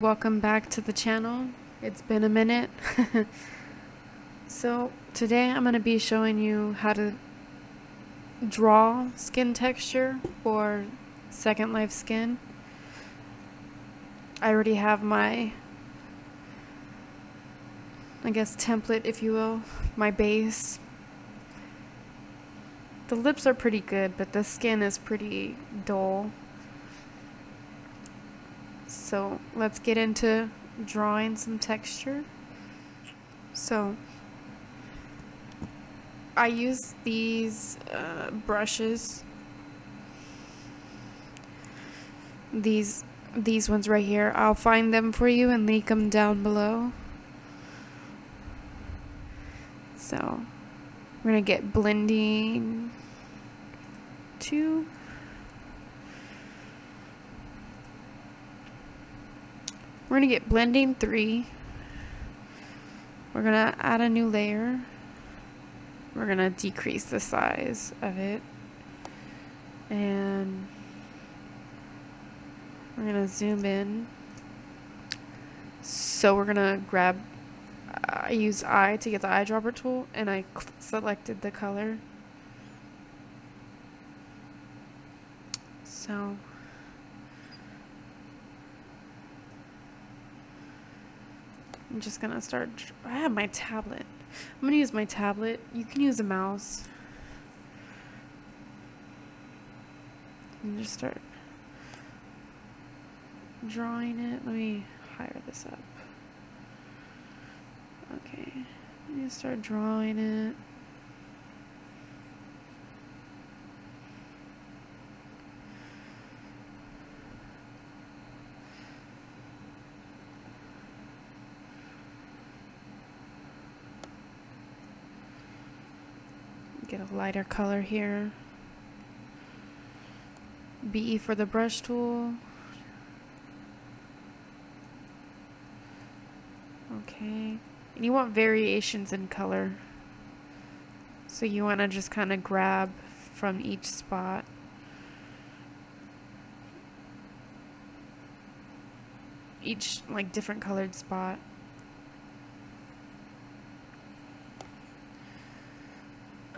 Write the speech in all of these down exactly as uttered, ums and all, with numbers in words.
Welcome back to the channel. It's been a minute. So today I'm going to be showing you how to draw skin texture for Second Life skin. I already have my, I guess, template, if you will, my base. The lips are pretty good, but the skin is pretty dull. So let's get into drawing some texture. So I use these uh, brushes. These these ones right here. I'll find them for you and link them down below. So we're gonna get blending two. We're going to get blending three. We're going to add a new layer. We're going to decrease the size of it. And we're going to zoom in. So we're going to grab, I use I to get the eyedropper tool, and I selected the color. So I'm just gonna start. I have my tablet. I'm gonna use my tablet. You can use a mouse. And just start drawing it. Let me higher this up. Okay. Let me start drawing it. Get a lighter color here. B E for the brush tool. Okay. And you want variations in color. So you want to just kind of grab from each spot. Each, like, different colored spot.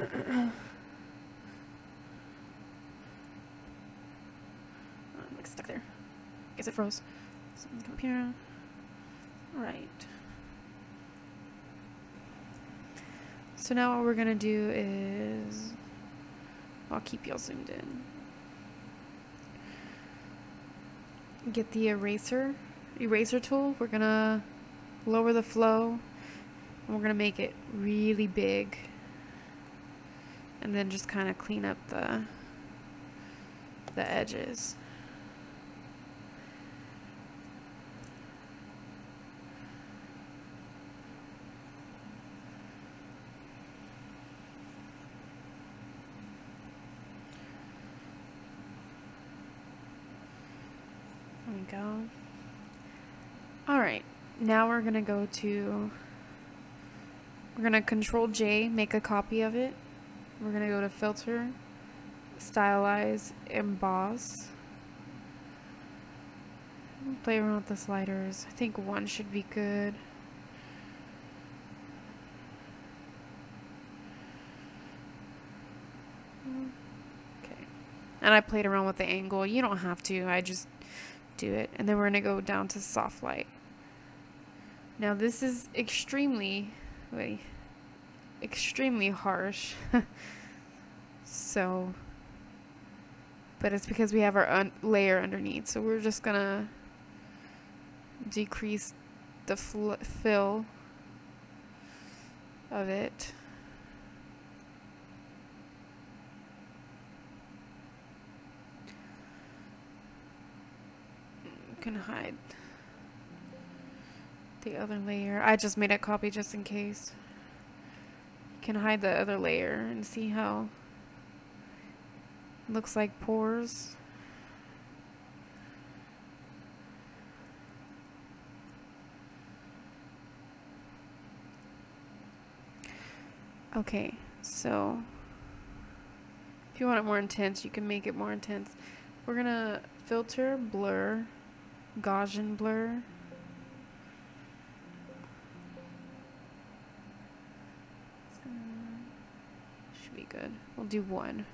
I'm like stuck there. I guess it froze. So I'm gonna come up here. Right. So now what we're gonna do is, I'll keep y'all zoomed in. Get the eraser, eraser tool. We're gonna lower the flow, and we're gonna make it really big. And then just kind of clean up the, the edges. There we go. All right, now we're gonna go to, we're gonna Control J, make a copy of it. We're going to go to Filter, Stylize, Emboss. Play around with the sliders. I think one should be good. Okay. And I played around with the angle. You don't have to. I just do it. And then we're going to go down to Soft Light. Now this is extremely... Wait. extremely harsh. So, but it's because we have our un layer underneath, so we're just gonna decrease the fl fill of it. You can hide the other layer. I just made a copy just in case. Can hide the other layer and see how it looks like pores. Okay, so if you want it more intense, you can make it more intense. We're gonna filter, blur, Gaussian blur. should be good. We'll do one.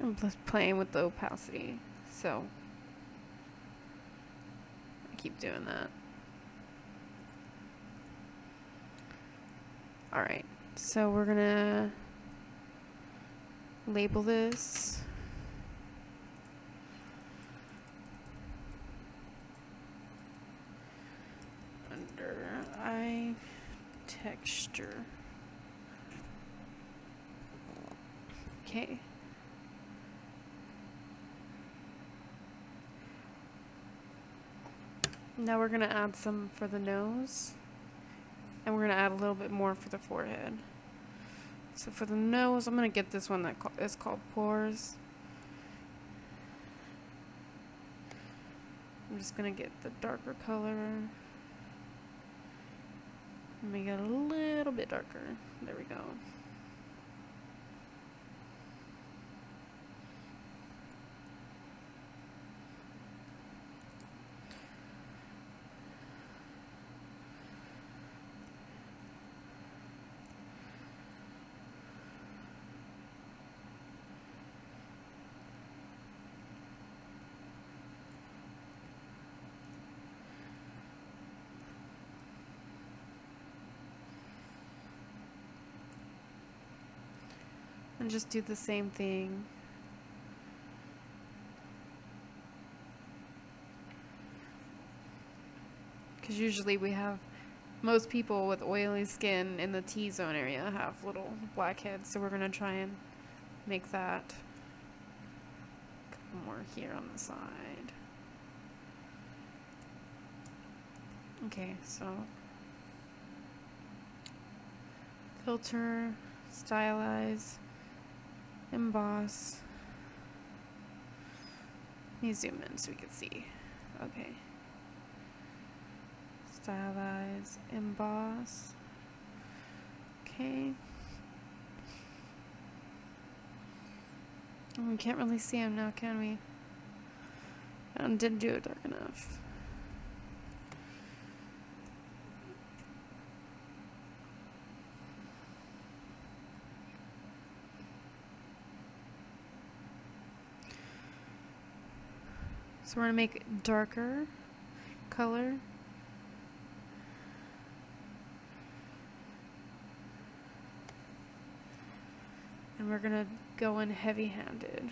I'm just playing with the opacity, so I keep doing that. Alright, so we're gonna label this. Eye texture. Okay. Now we're going to add some for the nose, and we're going to add a little bit more for the forehead. So for the nose, I'm going to get this one that is called pores. I'm just going to get the darker color. Make it a little bit darker. There we go. And just do the same thing because usually we have most people with oily skin in the T-zone area have little blackheads, so we're gonna try and make that more here on the side. Okay, so filter, stylize, emboss. Let me zoom in so we can see. Okay. Stylize, emboss. Okay. We can't really see him now, can we? I didn't do it dark enough. So we're going to make darker color. And we're going to go in heavy-handed.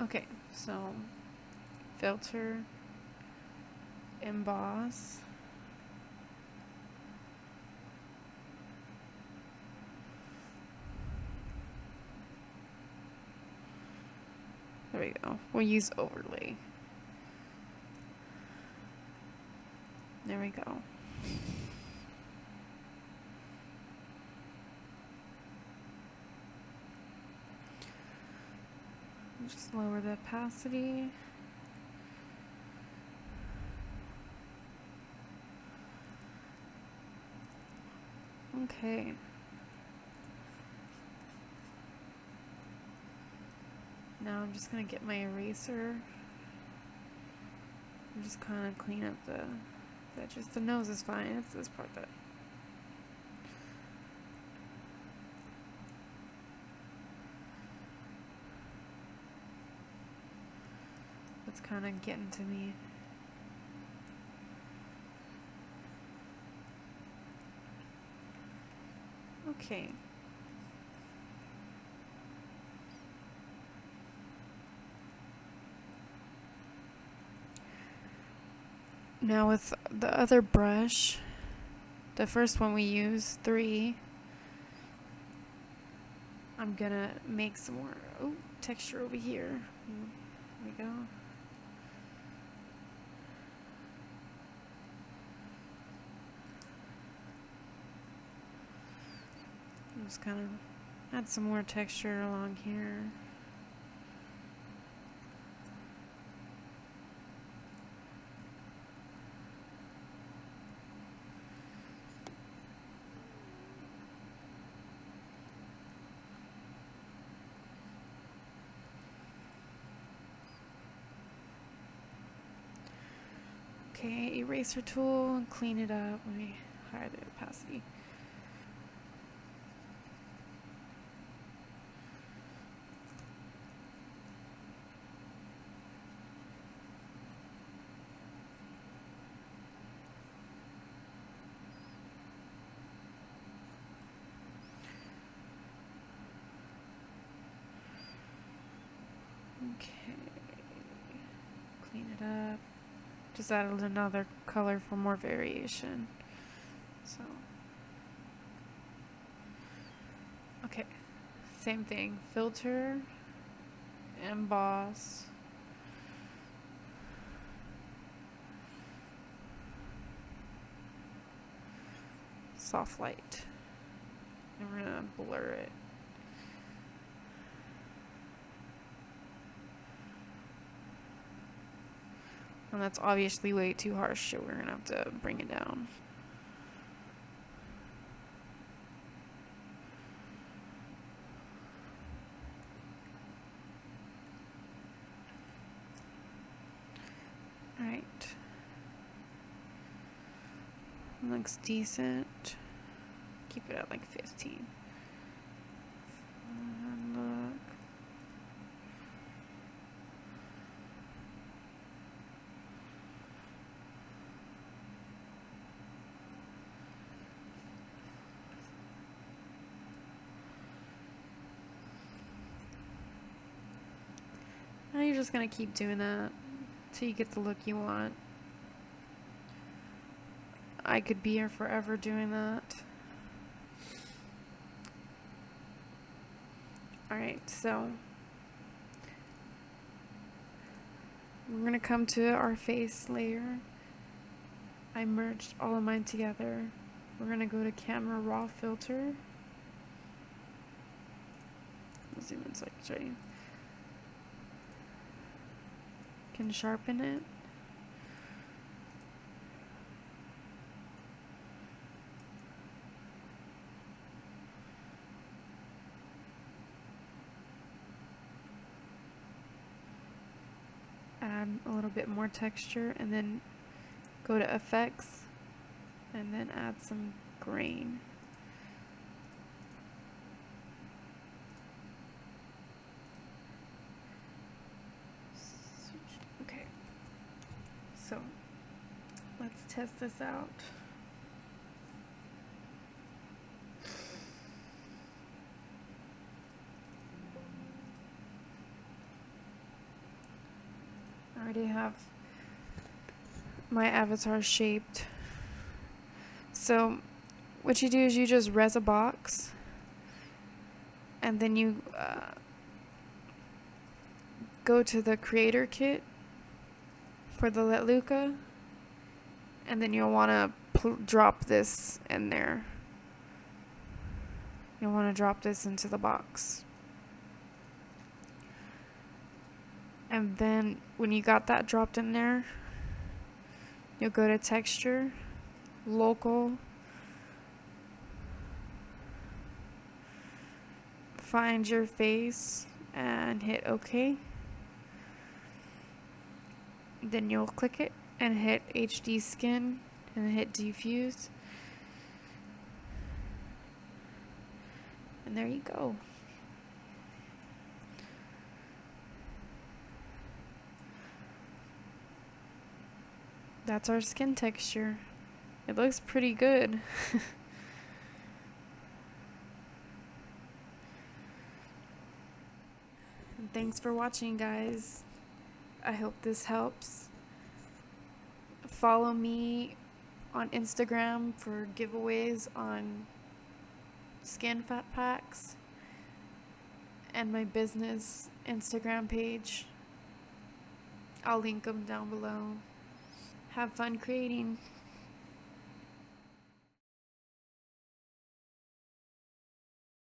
Okay, so filter, emboss, there we go, we'll use overlay, there we go. Just lower the opacity. Okay. Now I'm just going to get my eraser and just kind of clean up the edges. The nose is fine. It's this part that. Kind of getting to me. Okay. Now with the other brush, the first one we used, three, I'm gonna make some more oh, texture over here. There we go. just kind of add some more texture along here. Okay, eraser tool and clean it up. Let me higher the opacity. Okay, clean it up. Just added another color for more variation. So, okay, same thing. Filter, emboss. Soft light. And we're gonna blur it. And that's obviously way too harsh, so we're gonna have to bring it down. All right, looks decent. Keep it at like fifteen. You're just gonna keep doing that till you get the look you want. I could be here forever doing that. Alright, so we're gonna come to our face layer. I merged all of mine together. We're gonna go to camera raw filter. I'll zoom in so I can show you. Can sharpen it. Add a little bit more texture and then go to effects and then add some grain. So let's test this out. I already have my avatar shaped. So what you do is you just res a box and then you uh, go to the creator kit for the Lelutka, and then you'll want to drop this in there. You'll want to drop this into the box. And then when you got that dropped in there, you'll go to texture, local, find your face and hit OK. Then you'll click it and hit H D skin and hit diffuse, and there you go. That's our skin texture. It looks pretty good. And thanks for watching, guys. I hope this helps. Follow me on Instagram for giveaways on skin fat packs and my business Instagram page. I'll link them down below. Have fun creating.